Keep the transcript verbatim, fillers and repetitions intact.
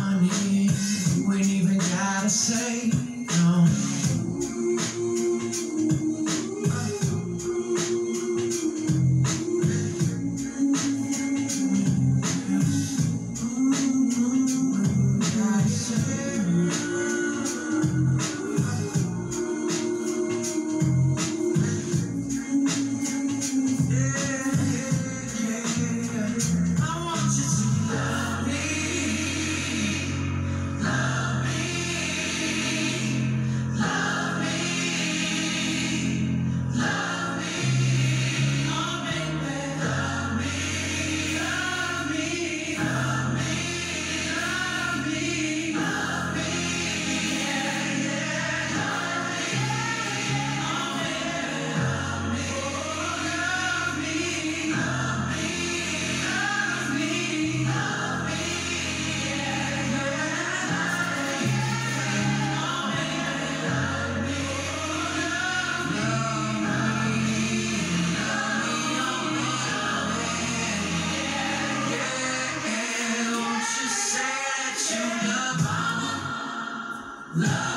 money, we ain't even gotta say no. No!